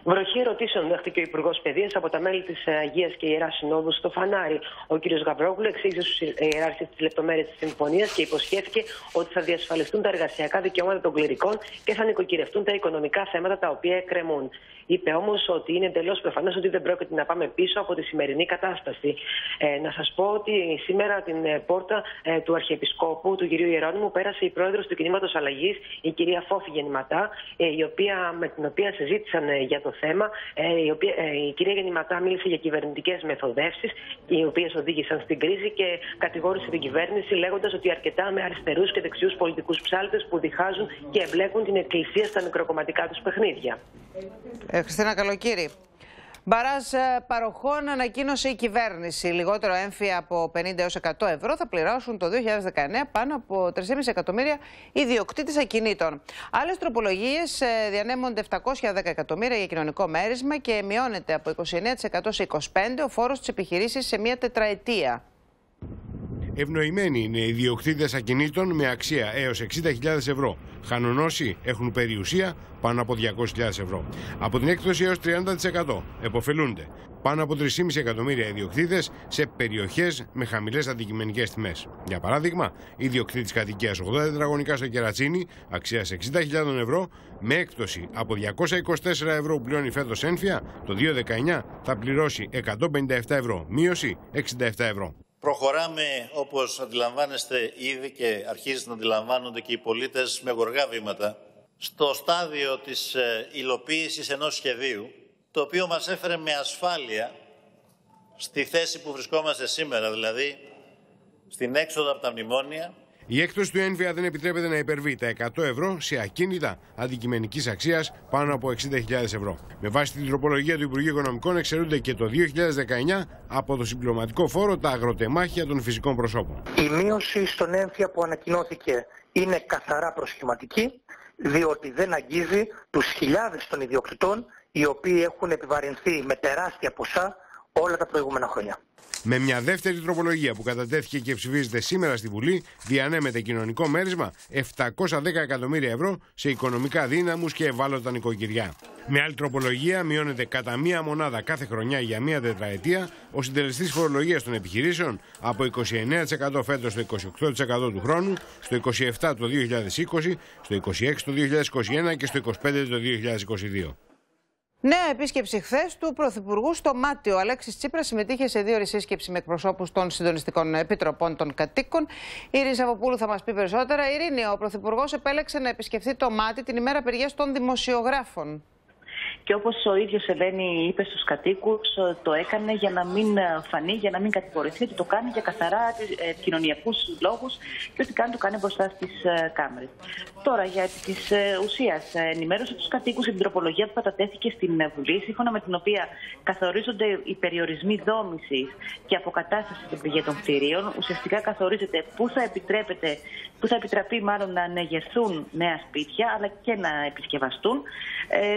Βροχή ερωτήσεων δέχτηκε ο Υπουργός Παιδείας από τα μέλη της Αγίας και Ιεράς Συνόδου στο Φανάρι. Ο κ. Γαβρόγλου εξήγησε στους ιεράρχες τις λεπτομέρειες της συμφωνίας και υποσχέθηκε ότι θα διασφαλιστούν τα εργασιακά δικαιώματα των κληρικών και θα νοικοκυρευτούν τα οικονομικά θέματα τα οποία εκκρεμούν. Είπε όμως ότι είναι εντελώς προφανές ότι δεν πρόκειται να πάμε πίσω από τη σημερινή κατάσταση. Να σας πω ότι σήμερα την πόρτα του Αρχιεπισκόπου, του κ. Ιερώνυμου, πέρασε η πρόεδρος του Κινήματος Αλλαγής, η κυρία Φόφη Γεννηματά, με την οποία συζήτησαν για το θέμα. Η κυρία Γεννηματά μίλησε για κυβερνητικές μεθοδεύσεις, οι οποίες οδήγησαν στην κρίση και κατηγόρησε την κυβέρνηση, λέγοντας ότι αρκετά με αριστερούς και δεξιούς πολιτικούς ψάλτες που διχάζουν και εμπλέκουν την Εκκλησία στα μικροκομματικά τους παιχνίδια. Χριστίνα, καλοκαίρι. Μπαράζ παροχών ανακοίνωσε η κυβέρνηση. Λιγότερο έμφυα από 50 έως 100 ευρώ θα πληρώσουν το 2019 πάνω από 3,5 εκατομμύρια ιδιοκτήτες ακινήτων. Άλλες τροπολογίες διανέμονται 710 εκατομμύρια για κοινωνικό μέρισμα και μειώνεται από 29% σε 25% ο φόρος της επιχειρήσης σε μία τετραετία. Ευνοημένοι είναι οι ιδιοκτήτες ακινήτων με αξία έως 60.000 ευρώ. Χάνουν όσοι έχουν περιουσία πάνω από 200.000 ευρώ. Από την έκπτωση έως 30% επωφελούνται πάνω από 3,5 εκατομμύρια ιδιοκτήτες σε περιοχές με χαμηλές αντικειμενικές τιμές. Για παράδειγμα, ιδιοκτήτης κατοικίας 80 τετραγωνικά στο Κερατσίνι, αξίας 60.000 ευρώ, με έκπτωση από 224 ευρώ που πληρώνει φέτος ένφια, το 2019 θα πληρώσει 157 ευρώ, μείωση 67 ευρώ. Προχωράμε, όπως αντιλαμβάνεστε ήδη και αρχίζουν να αντιλαμβάνονται και οι πολίτες, με γοργά βήματα, στο στάδιο της υλοποίησης ενός σχεδίου, το οποίο μας έφερε με ασφάλεια στη θέση που βρισκόμαστε σήμερα, δηλαδή στην έξοδο από τα μνημόνια. Η έκπτωση του ένβια δεν επιτρέπεται να υπερβεί τα 100 ευρώ σε ακίνητα αντικειμενικής αξίας πάνω από 60.000 ευρώ. Με βάση την τροπολογία του Υπουργείου Οικονομικών εξαιρούνται και το 2019 από το συμπληρωματικό φόρο τα αγροτεμάχια των φυσικών προσώπων. Η μείωση στον ένβια που ανακοινώθηκε είναι καθαρά προσχηματική, διότι δεν αγγίζει τους χιλιάδες των ιδιοκτητών οι οποίοι έχουν επιβαρυνθεί με τεράστια ποσά όλα τα προηγούμενα χρόνια. Με μια δεύτερη τροπολογία που κατατέθηκε και ψηφίζεται σήμερα στη Βουλή, διανέμεται κοινωνικό μέρισμα 710 εκατομμύρια ευρώ σε οικονομικά δύναμους και ευάλωτα νοικοκυριά. Με άλλη τροπολογία, μειώνεται κατά μία μονάδα κάθε χρονιά για μία τετραετία ο συντελεστής φορολογίας των επιχειρήσεων από 29% φέτος στο 28% του χρόνου, στο 27% το 2020, στο 26% το 2021 και στο 25% το 2022. Νέα επίσκεψη χθες του Πρωθυπουργού στο Μάτιο. Ο Αλέξης Τσίπρας συμμετείχε σε 2 ώρες σύσκεψη με εκπροσώπους των συντονιστικών επιτροπών των κατοίκων. Η Ρίζα Βοπούλου θα μας πει περισσότερα. Ειρήνη, ο Πρωθυπουργός επέλεξε να επισκεφθεί το Μάτι την ημέρα απεργίας των δημοσιογράφων. Και όπως ο ίδιος Εβένη είπε στους κατοίκους, το έκανε για να μην φανεί, για να μην κατηγορηθεί, ότι το κάνει για καθαρά κοινωνιακούς λόγους και ότι κάνει, το κάνει μπροστά στις κάμερες. Τώρα, για της ουσίας, ενημέρωσε τους κατοίκους για την τροπολογία που κατατέθηκε στην Βουλή, σύμφωνα με την οποία καθορίζονται οι περιορισμοί δόμησης και αποκατάστασης των πηγέτων κτηρίων. Ουσιαστικά καθορίζεται πού θα επιτραπεί μάλλον να ανεγερθούν νέα σπίτια, αλλά και να επισκευαστούν.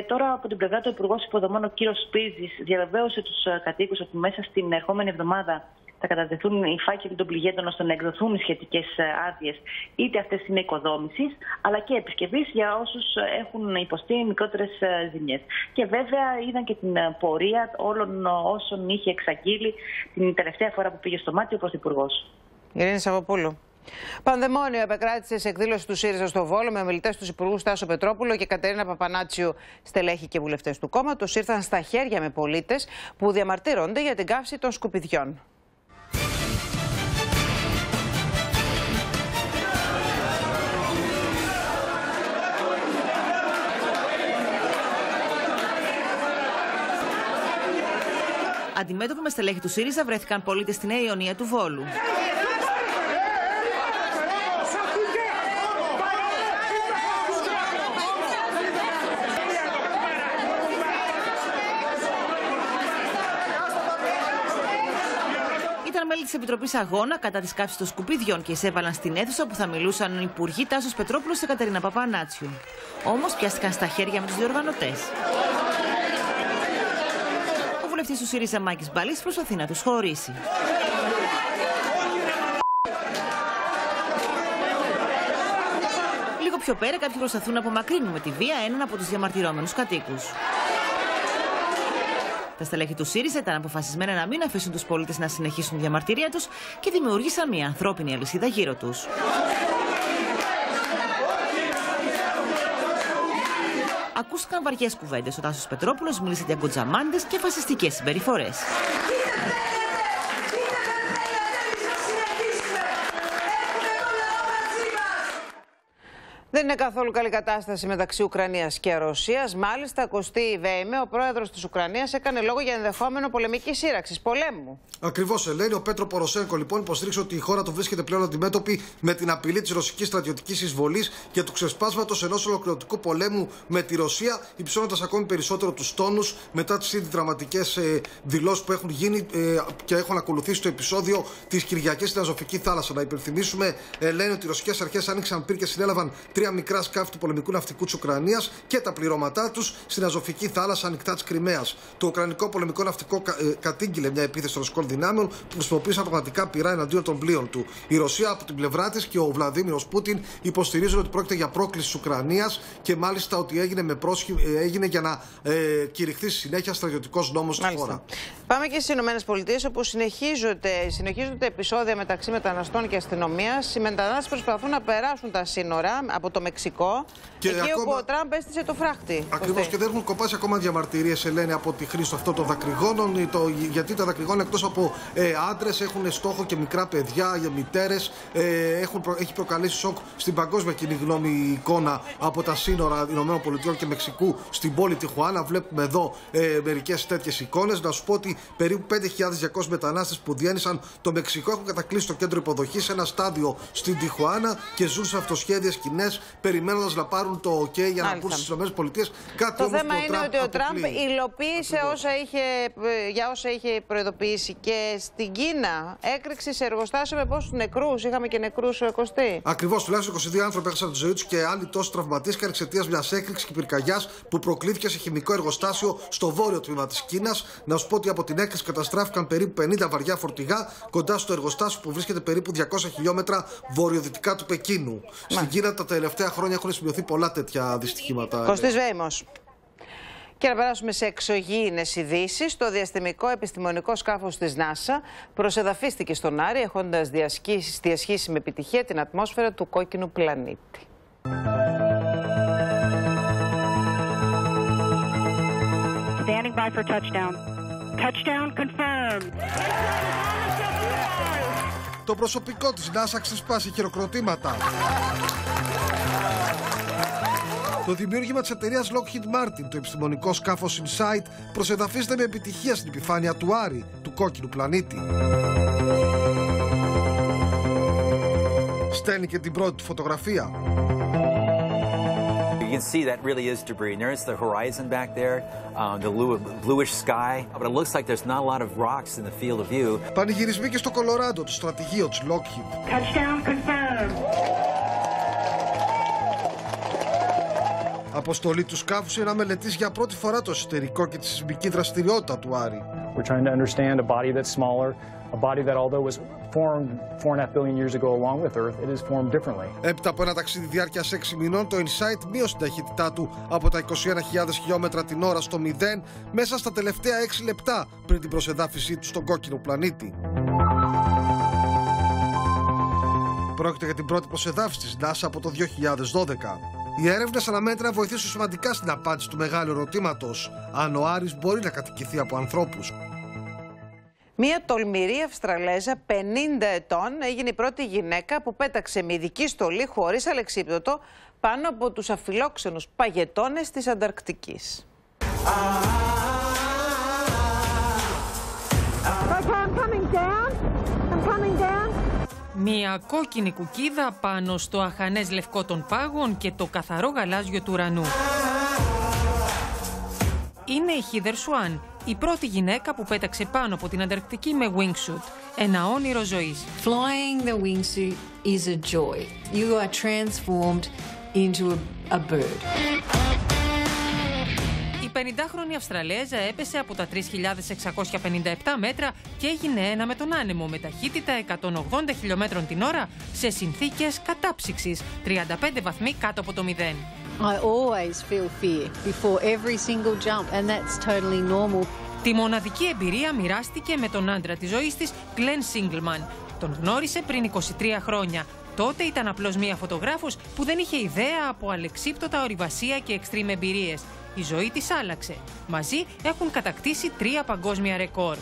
Τώρα, από την πλευρά του Υπουργός Υποδομών, ο κύριος Σπίζης, διαβεβαίωσε τους κατοίκους ότι μέσα στην ερχόμενη εβδομάδα θα κατατεθούν οι φάκελοι των πληγέντων ώστε να εκδοθούν οι σχετικές άδειες, είτε αυτές είναι οικοδόμησης, αλλά και επισκευής για όσους έχουν υποστεί μικρότερες ζημιές. Και βέβαια είδαν και την πορεία όλων όσων είχε εξαγγείλει την τελευταία φορά που πήγε στο Μάτι ο Πρωθυπουργός. Ειρήνη Σαββοπούλου. Πανδαιμόνιο επεκράτησε σε εκδήλωση του ΣΥΡΙΖΑ στο Βόλο με ομιλητές τους Υπουργούς Τάσο Πετρόπουλο και Κατερίνα Παπανάτσιου, στελέχη και βουλευτές του κόμματος, ήρθαν στα χέρια με πολίτες που διαμαρτύρονται για την καύση των σκουπιδιών. Αντιμέτωποι με στελέχη του ΣΥΡΙΖΑ βρέθηκαν πολίτες στη Νέα Ιωνία του Βόλου. μέλη της Επιτροπής Αγώνα κατά της κάψης των σκουπιδιών και εισέβαλαν στην αίθουσα που θα μιλούσαν οι υπουργοί Τάσος Πετρόπουλος και Κατερίνα Παπανάτσιου. Όμως πιάστηκαν στα χέρια με τους διοργανωτές. Ο βουλευτής του ΣΥΡΙΖΑ Μάκης Μπαλής προσπαθεί να τους χωρίσει. Λίγο πιο πέρα, κάποιοι προσπαθούν να απομακρύνουν με τη βία έναν από τους διαμαρτυρόμενους κατοίκους. Τα στελέχη του ΣΥΡΙΖΑ ήταν αποφασισμένα να μην αφήσουν τους πολίτες να συνεχίσουν τη διαμαρτυρία τους και δημιούργησαν μια ανθρώπινη αλυσίδα γύρω τους. Ακούστηκαν βαριές κουβέντες. Ο Τάσος Πετρόπουλος μίλησε για γκοτζαμάντες και φασιστικές συμπεριφορές. Δεν είναι καθόλου καλή κατάσταση μεταξύ Ουκρανίας και Ρωσίας. Μάλιστα, Κωστή Βέιμε, ο πρόεδρος της Ουκρανίας, έκανε λόγο για ενδεχόμενο πολεμική σύραξη, πολέμου. Ακριβώς, Ελένη. Ο Πέτρο Ποροσέγκο λοιπόν υποστήριξε ότι η χώρα του βρίσκεται πλέον αντιμέτωπη με την απειλή της ρωσικής στρατιωτικής εισβολής και του ξεσπάσματος ενός ολοκληρωτικού πολέμου με τη Ρωσία, υψώνοντας ακόμη περισσότερο τους τόνους μετά τις ήδη δραματικές δηλώσεις που έχουν γίνει και έχουν ακολουθήσει το επεισόδιο της Κυριακής στην Αζωφική θάλασσα. Να υπενθυμίσουμε, Ελένη, ότι οι ρωσικές αρχές άνοιξαν πυρ και συνέλαβαν τρία μικρά σκάφη του πολεμικού ναυτικού της Ουκρανίας και τα πληρώματά τους στην Αζωφική θάλασσα ανοιχτά της Κριμαίας. Το Ουκρανικό πολεμικό ναυτικό κατήγγειλε μια επίθεση των ρωσικών δυνάμεων που χρησιμοποίησαν πραγματικά πυρά εναντίον των πλοίων του. Η Ρωσία από την πλευρά της και ο Βλαδίμιρος Πούτιν υποστηρίζουν ότι πρόκειται για πρόκληση της Ουκρανίας και μάλιστα ότι έγινε, έγινε για να κηρυχθεί στη συνέχεια στρατιωτικός νόμος στη χώρα. Πάμε και στις ΗΠΑ, όπου συνεχίζονται επεισόδια μεταξύ μεταναστών και αστυνομίας. Οι μετανάστες προσπαθούν να περάσουν τα σύνορα από το Μεξικό και εκεί ακόμα... όπου ο Τραμπ έστησε το φράχτη. Ακριβώς, και δεν έχουν κοπάσει ακόμα διαμαρτυρίες, Ελένη, από τη χρήση αυτών των δακρυγόνων. Γιατί τα δακρυγόνα, εκτός από άντρες, έχουν στόχο και μικρά παιδιά, μητέρες. Έχει προκαλέσει σοκ στην παγκόσμια κοινή γνώμη η εικόνα από τα σύνορα ΗΠΑ και Μεξικού στην πόλη Τιχουάνα. Βλέπουμε εδώ μερικές τέτοιες εικόνες. Να σου πω ότι περίπου 5.200 μετανάστες που διένυσαν το Μεξικό έχουν κατακλείσει το κέντρο υποδοχής σε ένα στάδιο στην Τιχουάνα και ζουν σε αυτοσχέδιες σκηνές, περιμένοντας να πάρουν το OK για να μπουν στις ΗΠΑ. Το θέμα είναι ότι ο Τραμπ υλοποίησε όσα είχε προειδοποιήσει και στην Κίνα. Έκρηξη σε εργοστάσιο με πόσους νεκρούς. Είχαμε και νεκρούς, Κωστή. Ακριβώς, τουλάχιστον 22 άνθρωποι έχασαν τη ζωή τους και άλλοι τόσοι τραυματίστηκαν εξαιτίας μιας έκρηξης και πυρκαγιάς που προκλήθηκε σε χημικό εργοστάσιο στο βόρειο τμήμα της Κίνας. Να σου πω ότι από την έκρηξη καταστράφηκαν περίπου 50 βαριά φορτηγά κοντά στο εργοστάσιο που βρίσκεται περίπου 200 χιλιόμετρα βορειοδυτικά του Πεκίνου. Στην Κίνα τα τελευταία χρόνια έχουν σημειωθεί πολλά τέτοια δυστυχήματα. Κωστής Βέιμος. Και να περάσουμε σε εξωγήινες ειδήσεις. Το διαστημικό επιστημονικό σκάφος της NASA προσεδαφίστηκε στον Άρη, έχοντας διασχίσει με επιτυχία την ατμόσφαιρα του κόκκινου πλανήτη. Standing by for touchdown. Touchdown confirmed. Το προσωπικό της NASA ξεσπάσει χειροκροτήματα. Το δημιούργημα της εταιρείας Lockheed Martin, το επιστημονικό σκάφος Insight, προσεδαφίζεται με επιτυχία στην επιφάνεια του Άρη, του κόκκινου πλανήτη. Στέλνει και την πρώτη του φωτογραφία. You can see that really is debris. And there's the horizon back there, the bluish sky. But it looks like there's not a lot of rocks in the field of view. Πανηγυρισμοί και στο Κολοράντο, το στρατηγείο της Lockheed. Touchdown confirmed. Αποστολή του σκάφους είναι να μελετήσει για πρώτη φορά το εσωτερικό και τη σεισμική δραστηριότητα του Άρη. We're trying to understand a body that's smaller, a body that although was formed 4.5 billion years ago along with Earth, it is formed differently. Έπειτα από ένα ταξίδι διάρκειας 6 μηνών, το Insight μείωσε την ταχύτητά του από τα 21.000 χιλιόμετρα την ώρα στο 0 μέσα στα τελευταία 6 λεπτά πριν την προσεδάφιση του στον κόκκινο πλανήτη. Πρόκειται για την πρώτη προσεδάφιση της NASA από το 2012. Οι έρευνες αναμέτρητα βοηθήσουν σημαντικά στην απάντηση του μεγάλου ερωτήματος αν ο Άρης μπορεί να κατοικηθεί από ανθρώπους. Μία τολμηρή Αυστραλέζα 50 ετών έγινε η πρώτη γυναίκα που πέταξε με ειδική στολή χωρίς αλεξίπτωτο πάνω από τους αφιλόξενους παγετώνες της Ανταρκτικής. Μια κόκκινη κουκίδα πάνω στο αχανές λευκό των πάγων και το καθαρό γαλάζιο του ουρανού. Είναι η Χίδερ Σουάν, η πρώτη γυναίκα που πέταξε πάνω από την Ανταρκτική με wingsuit. ένα όνειρο ζωής. Flying the wingsuit is a joy. You are transformed into a bird. Η 50χρονη Αυστραλέζα έπεσε από τα 3.657 μέτρα και έγινε ένα με τον άνεμο με ταχύτητα 180 χιλιόμετρων την ώρα σε συνθήκες κατάψυξης, 35 βαθμοί κάτω από το 0. I always feel fear before every single jump, and that's totally normal. Τη μοναδική εμπειρία μοιράστηκε με τον άντρα της ζωής της, Γκλεν Σίγκλμαν. Τον γνώρισε πριν 23 χρόνια. Τότε ήταν απλώς μία φωτογράφος που δεν είχε ιδέα από αλεξίπτωτα ορειβασία και εξτρίμ εμπειρίες. Η ζωή της άλλαξε. Μαζί έχουν κατακτήσει 3 παγκόσμια ρεκόρ.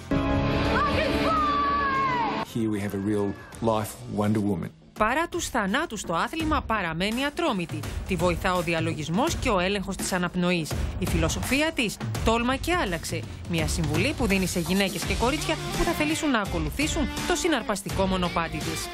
Here we have a real life Wonder Woman. Παρά τους θανάτους στο άθλημα παραμένει ατρόμητη. Τη βοηθά ο διαλογισμός και ο έλεγχος της αναπνοής. Η φιλοσοφία της τόλμα και άλλαξε. Μια συμβουλή που δίνει σε γυναίκες και κορίτσια που θα θελήσουν να ακολουθήσουν το συναρπαστικό μονοπάτι της.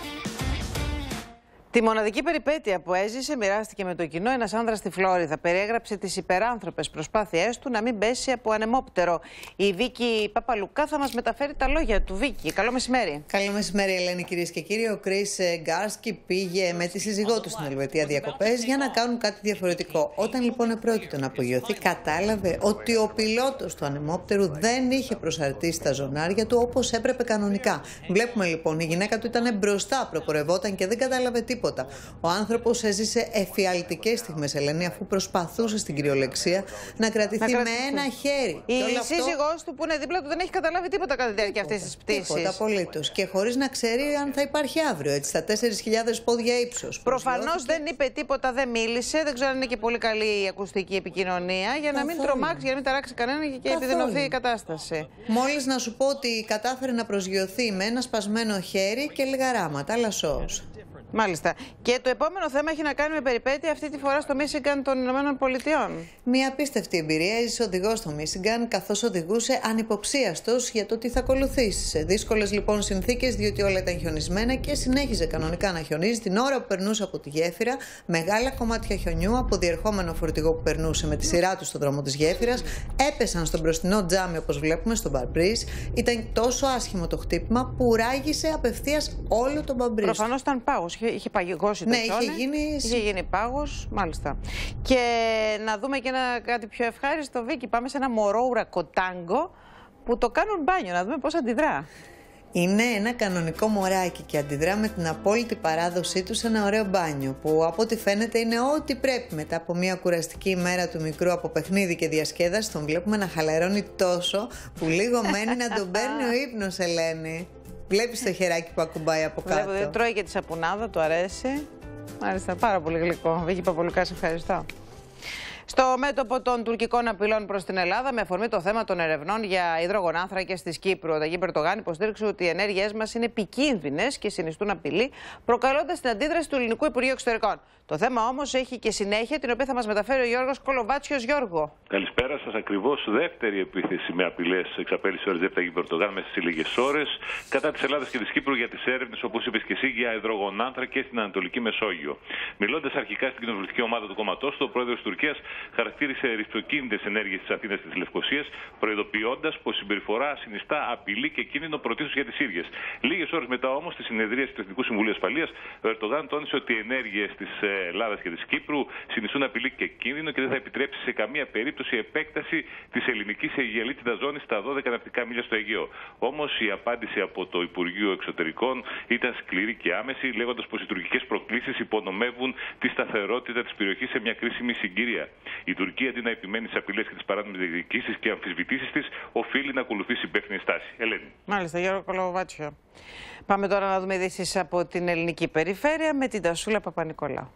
Τη μοναδική περιπέτεια που έζησε μοιράστηκε με το κοινό ένας άνδρας στη Φλόριδα. Περιέγραψε τις υπεράνθρωπες προσπάθειές του να μην πέσει από ανεμόπτερο. Η Βίκη Παπαλουκά θα μας μεταφέρει τα λόγια του. Βίκη, καλό μεσημέρι. Καλό μεσημέρι, Ελένη, κυρίες και κύριοι. Ο Κρίς Γκάρσκι πήγε με τη σύζυγό του στην Ελβετία διακοπές για να κάνουν κάτι διαφορετικό. Όταν λοιπόν επρόκειτο να απογειωθεί, κατάλαβε ότι ο πιλότος του ανεμόπτερου δεν είχε προσαρτήσει τα ζωνάρια του όπως έπρεπε κανονικά. Βλέπουμε λοιπόν, η γυναίκα του ήταν μπροστά, προπορευόταν και δεν κατάλαβε τίποτα. Ο άνθρωπος έζησε εφιαλτικές στιγμές, Ελένη, αφού προσπαθούσε στην κυριολεξία να κρατηθεί με ένα χέρι. Η σύζυγός του που είναι δίπλα του δεν έχει καταλάβει τίποτα κατά τη διάρκεια αυτής της πτήσης. Τίποτα, απολύτως. Και χωρίς να ξέρει αν θα υπάρχει αύριο, έτσι, στα 4.000 πόδια ύψος. Προφανώς δεν είπε τίποτα, δεν μίλησε. Δεν ξέρω αν είναι και πολύ καλή η ακουστική επικοινωνία για να μην τρομάξει, για να μην ταράξει κανένα και επιδεινωθεί η κατάσταση. Μόλις να σου πω ότι κατάφερε να προσγειωθεί με ένα σπασμένο χέρι και λίγα ράματα, αλλά σώος. Μάλιστα. Και το επόμενο θέμα έχει να κάνει με περιπέτεια, αυτή τη φορά στο Μίσιγκαν των Ηνωμένων Πολιτειών. Μια απίστευτη εμπειρία έζησε οδηγός στο Μίσιγκαν, καθώς οδηγούσε ανυποψίαστος για το τι θα ακολουθήσει. Σε δύσκολες λοιπόν συνθήκες, διότι όλα ήταν χιονισμένα και συνέχιζε κανονικά να χιονίζει. Την ώρα που περνούσε από τη γέφυρα, μεγάλα κομμάτια χιονιού από διερχόμενο φορτηγό που περνούσε με τη σειρά του στον δρόμο της γέφυρας έπεσαν στον μπροστινό τζάμι, όπως βλέπουμε, στον παρμπρίζ. Ήταν τόσο άσχημο το χτύπημα που ράγισε απευθείας όλο τον παρμπρίζ. Προφανώς ήταν πάγος. Είχε παγώσει το χιόνι. Ναι, είχε γίνει πάγος, μάλιστα. Και να δούμε και κάτι πιο ευχάριστο, Βίκυ. Πάμε σε ένα μωρό ουρακοτάγκο που το κάνουν μπάνιο. Να δούμε πώς αντιδρά. Είναι ένα κανονικό μωράκι και αντιδρά με την απόλυτη παράδοσή του σε ένα ωραίο μπάνιο που από ό,τι φαίνεται είναι ό,τι πρέπει μετά από μια κουραστική ημέρα του μικρού από παιχνίδι και διασκέδαση. Τον βλέπουμε να χαλαρώνει τόσο που λίγο μένει να τον παίρνει ο ύπνος, Ελένη. Βλέπεις το χεράκι που ακουμπάει από κάτω. Βλέπω, τρώει και τη σαπουνάδα, του αρέσει. Μάλιστα, πάρα πολύ γλυκό. Βίκυ Παπολουκά, σε ευχαριστώ. Στο μέτωπο των τουρκικών απειλών προς την Ελλάδα, με αφορμή το θέμα των ερευνών για υδρογονάνθρακες της Κύπρου, ο Ταγί Περτογάν υποστήριξε ότι οι ενέργειές μας είναι επικίνδυνες και συνιστούν απειλή, προκαλώντας την αντίδραση του ελληνικού Υπουργείου Εξωτερικών. Το θέμα όμως έχει και συνέχεια, την οποία θα μας μεταφέρει ο Γιώργος Κολοβάτσιος. Γιώργο. Καλησπέρα σας. Ακριβώς δεύτερη επίθεση με απειλές εξαπέλυσε ο Ρετζέπ Ταγίπ Ερντογκάν μέσα στις λίγες ώρες κατά της Ελλάδας και της Κύπρου για τις έρευνες, όπως είπες και εσύ, για υδρογονάνθρακες στην Ανατολική Μεσόγειο. Μιλώντας αρχικά στην κοινοβουλευτική ομάδα του κόμματός του, ο πρόεδρος της Τουρκίας χαρακτήρισε ρηψοκίνητες ενέργειες της Αθήνας και της Λευκωσίας, προειδοποιώντας πως η συμπεριφορά συνιστά απειλή και κίνδυνο πρωτίστως για τις ίδιες. Λίγες ώρες μετά όμως, στη συνεδρίαση του Εθνικού Συμβουλίου Ασφαλείας, ο Ερντογκάν τόνισε ότι οι ενέργειες της Ελλάδας και της Κύπρου συνιστούν απειλή και κίνδυνο και δεν θα επιτρέψει σε καμία περίπτωση επέκταση της ελληνικής αιγιαλίτιδας ζώνης στα 12 ναυτικά μίλια στο Αιγαίο. Όμως η απάντηση από το Υπουργείο Εξωτερικών ήταν σκληρή και άμεση, λέγοντας πως οι τουρκικές προκλήσεις υπονομεύουν τη σταθερότητα της περιοχής σε μια κρίσιμη συγκυρία. Η Τουρκία, αντί να επιμένει στις απειλές και τις παράνομες διεκδικήσεις και αμφισβητήσεις της, οφείλει να ακολουθήσει υπεύθυνη στάση. Ελένη. Μάλιστα, Γιώργο Κολοβάτσιο. Πάμε τώρα να δούμε ειδήσεις από την ελληνική περιφέρεια με την Τασούλα Παπα-Νικολάου.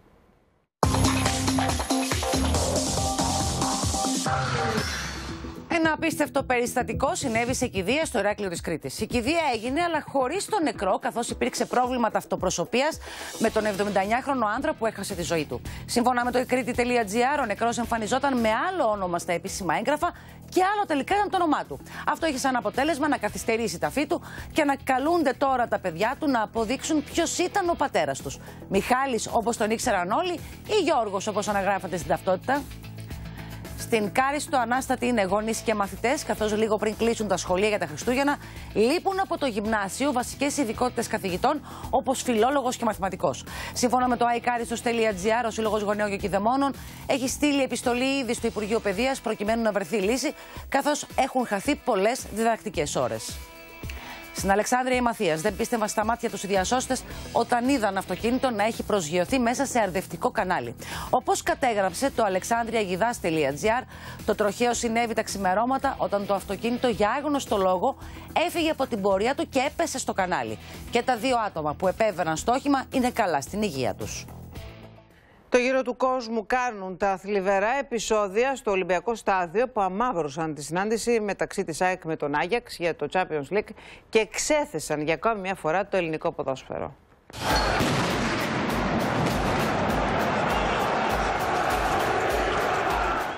Ένα απίστευτο περιστατικό συνέβη σε κηδεία στο Ηράκλειο της Κρήτης. Η κηδεία έγινε, αλλά χωρίς τον νεκρό, καθώς υπήρξε πρόβλημα ταυτοπροσωπίας με τον 79χρονο άντρα που έχασε τη ζωή του. Σύμφωνα με το Κρήτη.gr, ο νεκρός εμφανιζόταν με άλλο όνομα στα επίσημα έγγραφα και άλλο τελικά ήταν το όνομά του. Αυτό είχε σαν αποτέλεσμα να καθυστερήσει η ταφή του και να καλούνται τώρα τα παιδιά του να αποδείξουν ποιος ήταν ο πατέρας τους. Μιχάλης, όπως τον ήξεραν όλοι, ή Γιώργος, όπως αναγράφεται στην ταυτότητα. Στην Κάριστο ανάστατη είναι γονείς και μαθητές, καθώς λίγο πριν κλείσουν τα σχολεία για τα Χριστούγεννα, λείπουν από το γυμνάσιο βασικές ειδικότητες καθηγητών, όπως φιλόλογος και μαθηματικός. Σύμφωνα με το iCaristos.gr, ο Σύλλογος Γονέων και Κηδεμόνων έχει στείλει επιστολή ήδη στο Υπουργείο Παιδείας προκειμένου να βρεθεί λύση, καθώς έχουν χαθεί πολλές διδακτικές ώρες. Στην Αλεξάνδρεια η Μαθίας δεν πίστευαν στα μάτια τους οι διασώστες όταν είδαν αυτοκίνητο να έχει προσγειωθεί μέσα σε αρδευτικό κανάλι. Όπως κατέγραψε το alexandriagidas.gr, το τροχαίο συνέβη τα ξημερώματα όταν το αυτοκίνητο για άγνωστο λόγο έφυγε από την πορεία του και έπεσε στο κανάλι. Και τα δύο άτομα που επέβαιναν στο όχημα είναι καλά στην υγεία τους. Το γύρο του κόσμου κάνουν τα θλιβερά επεισόδια στο Ολυμπιακό Στάδιο που αμαύρωσαν τη συνάντηση μεταξύ της ΑΕΚ με τον Άγιαξ για το Champions League και ξέθεσαν για ακόμη μια φορά το ελληνικό ποδόσφαιρο.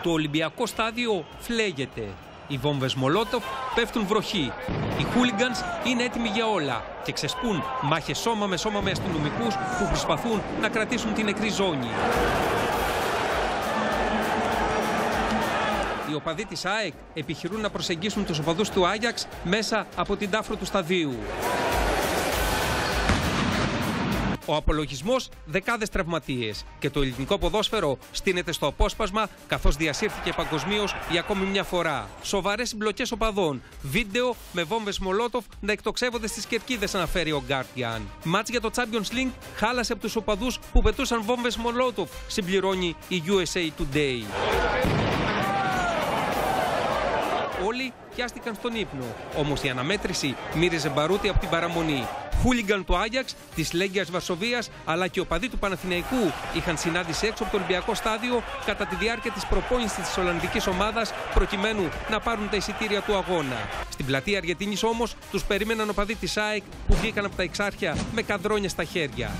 Το Ολυμπιακό Στάδιο φλέγεται. Οι βόμβες Μολότοφ πέφτουν βροχή. Οι χούλιγκανς είναι έτοιμοι για όλα και ξεσπούν μάχες σώμα με σώμα με αστυνομικούς που προσπαθούν να κρατήσουν την νεκρή ζώνη. Οι οπαδοί της ΑΕΚ επιχειρούν να προσεγγίσουν τους οπαδούς του Άγιαξ μέσα από την τάφρο του σταδίου. Ο απολογισμός, δεκάδες τραυματίες και το ελληνικό ποδόσφαιρο στείνεται στο απόσπασμα καθώς διασύρθηκε παγκοσμίως για ακόμη μια φορά. Σοβαρές συμπλοκές οπαδών, βίντεο με βόμβες Μολότοφ να εκτοξεύονται στις κερκίδες, αναφέρει ο Guardian. Μάτς για το Champions League χάλασε από τους οπαδούς που πετούσαν βόμβες Μολότοφ, συμπληρώνει η USA Today. Όλοι πιάστηκαν στον ύπνο, όμως η αναμέτρηση μύριζε μπαρούτι από την παραμονή. Χούλιγκαν του Άγιαξ, της Λέγκιας Βαρσοβίας αλλά και ο παδί του Παναθηναϊκού είχαν συνάντηση έξω από το Ολυμπιακό Στάδιο κατά τη διάρκεια της προπόνησης της Ολλανδικής ομάδας προκειμένου να πάρουν τα εισιτήρια του αγώνα. Στην πλατεία Αργεντίνης όμως τους περίμεναν ο παδί της ΑΕΚ που βγήκαν από τα εξάρχεια με καδρόνια στα χέρια.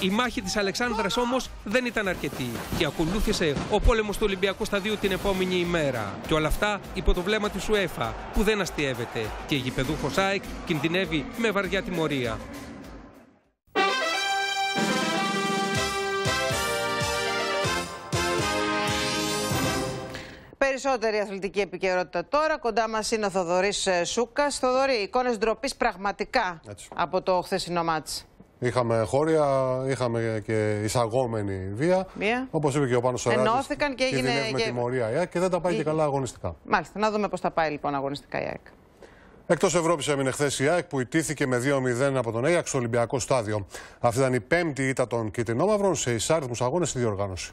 Η μάχη της Αλεξάνδρας όμως δεν ήταν αρκετή και ακολούθησε ο πόλεμος του Ολυμπιακού Σταδίου την επόμενη ημέρα. Και όλα αυτά υπό το βλέμμα της UEFA που δεν αστειεύεται και η γηπεδούχος ΑΕΚ κινδυνεύει με βαριά τιμωρία. Περισσότερη αθλητική επικαιρότητα τώρα. Κοντά μας είναι ο Θοδωρής Σούκας. Θοδωρή, εικόνες ντροπής πραγματικά από το χθεσινό μάτς. Είχαμε χώρια, είχαμε και εισαγόμενη βία. Όπως είπε και ο Πάνος Σωράτης, ενώθηκαν και έγινε με τιμωρία η ΑΕΚ και δεν τα πάει και καλά αγωνιστικά. Μάλιστα, να δούμε πώς τα πάει λοιπόν αγωνιστικά η ΑΕΚ. Εκτός Ευρώπης έμεινε χθες η ΑΕΚ που ηττήθηκε με 2-0 από τον Άγιαξ στο Ολυμπιακό Στάδιο. Αυτή ήταν η πέμπτη ήττα των Κιτρινόμαυρων σε εισάριθμους αγώνες στη διοργάνωση.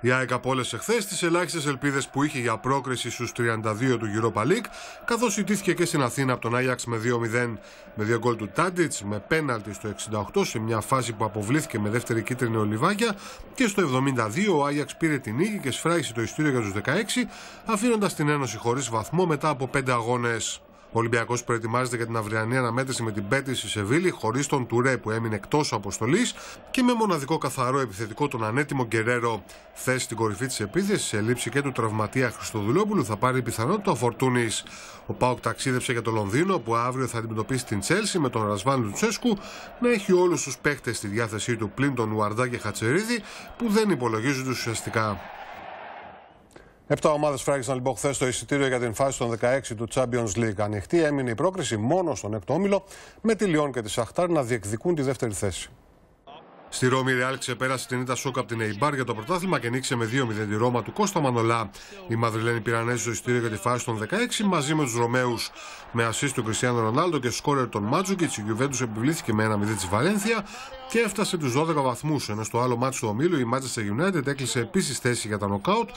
Η ΑΕΚ απόλυσε χθες τις ελάχιστες ελπίδες που είχε για πρόκριση στους 32 του Europa League, καθώς ιτήθηκε και στην Αθήνα από τον Άγιαξ με 2-0 με 2 γκολ του Τάντιτς, με πέναλτι στο 68 σε μια φάση που αποβλήθηκε με δεύτερη κίτρινη ολιβάκια και στο 72 ο Άγιαξ πήρε την νίκη και σφράγισε το ειστήριο για τους 16, αφήνοντας την Ένωση χωρίς βαθμό μετά από 5 αγώνες. Ο Ολυμπιακός προετοιμάζεται για την αυριανή αναμέτρηση με την Μπέτη στη Σεβίλη, χωρίς τον Τουρέ που έμεινε εκτός αποστολής και με μοναδικό καθαρό επιθετικό τον ανέτοιμο Γκερέρο. Θέση στην κορυφή της επίθεσης, σε λήψη και του τραυματία Χριστοδουλόπουλου, θα πάρει η πιθανότητα ο Φορτούνης. Ο ΠΑΟΚ ταξίδεψε για το Λονδίνο, που αύριο θα αντιμετωπίσει την Τσέλσι με τον Ρασβάν Λουτσέσκου να έχει όλους τους παίχτες στη διάθεσή του πλην τον Ουαρδά και Χατσερίδη που δεν υπολογίζονται ουσιαστικά. 7 ομάδες φράγησαν λοιπόν χθες το εισιτήριο για την φάση των 16 του Champions League. Ανοιχτή έμεινε η πρόκριση μόνο στον 6ο όμιλο, με τη Λιόν και τη Σαχτάρ να διεκδικούν τη δεύτερη θέση. Στη Ρώμη η Ρεάλ ξεπέρασε την ήττα σοκ από την Eibar για το πρωτάθλημα και νίκησε με 2-0 τη Ρώμα του Κώστα Μανολά. Οι Μαδριλένοι πήραν έτσι το εισιτήριο για τη φάση των 16 μαζί με τους Ρωμαίους. Με ασίστ του Κριστιάνο Ρονάλντο και σκόρερ των Μάντζουκιτς, η Γιουβέντους επιβλήθηκε με 1-0 τη Βαλένθια και έφτασε τους 12 βαθμούς. Ενώ στο άλλο μάτσο του ομίλου η Manchester United έκλεισε επίσης θέση για τα νοκάουτ,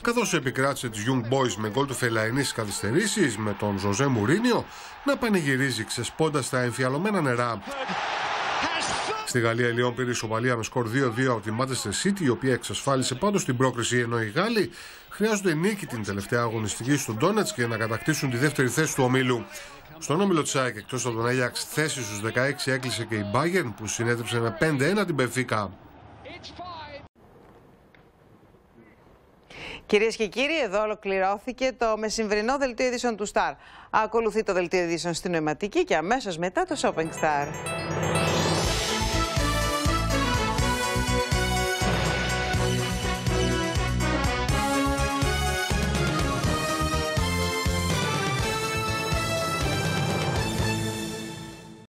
καθώς επικράτησε τις Young Boys με γκολ του Φελαϊνή στις καθυστερήσεις, με τον Ζωζέ Μουρίνιο να πανηγυρίζει ξεσπώντας τα εμφιαλωμένα νερά. Στη Γαλλία η Λιόν πήρε ισοπαλία με σκορ 2-2 από τη Manchester City, η οποία εξασφάλισε πάντως την πρόκριση, ενώ οι Γάλλοι χρειάζονται νίκη την τελευταία αγωνιστική στον Ντόνετσκ για να κατακτήσουν τη δεύτερη θέση του ομίλου. Στον όμιλο της ΑΕΚ, εκτός από τον Άγιαξ, θέση στους 16 έκλεισε και η Bayern που συνέτρεψε με 5-1 την Μπενφίκα. Κυρίες και κύριοι, εδώ ολοκληρώθηκε το μεσημβρινό δελτίο ειδήσεων του ΣΤΑΡ. Ακολουθεί το δελτίο ειδήσεων στην νοηματική και αμέσως μετά το Shopping Star.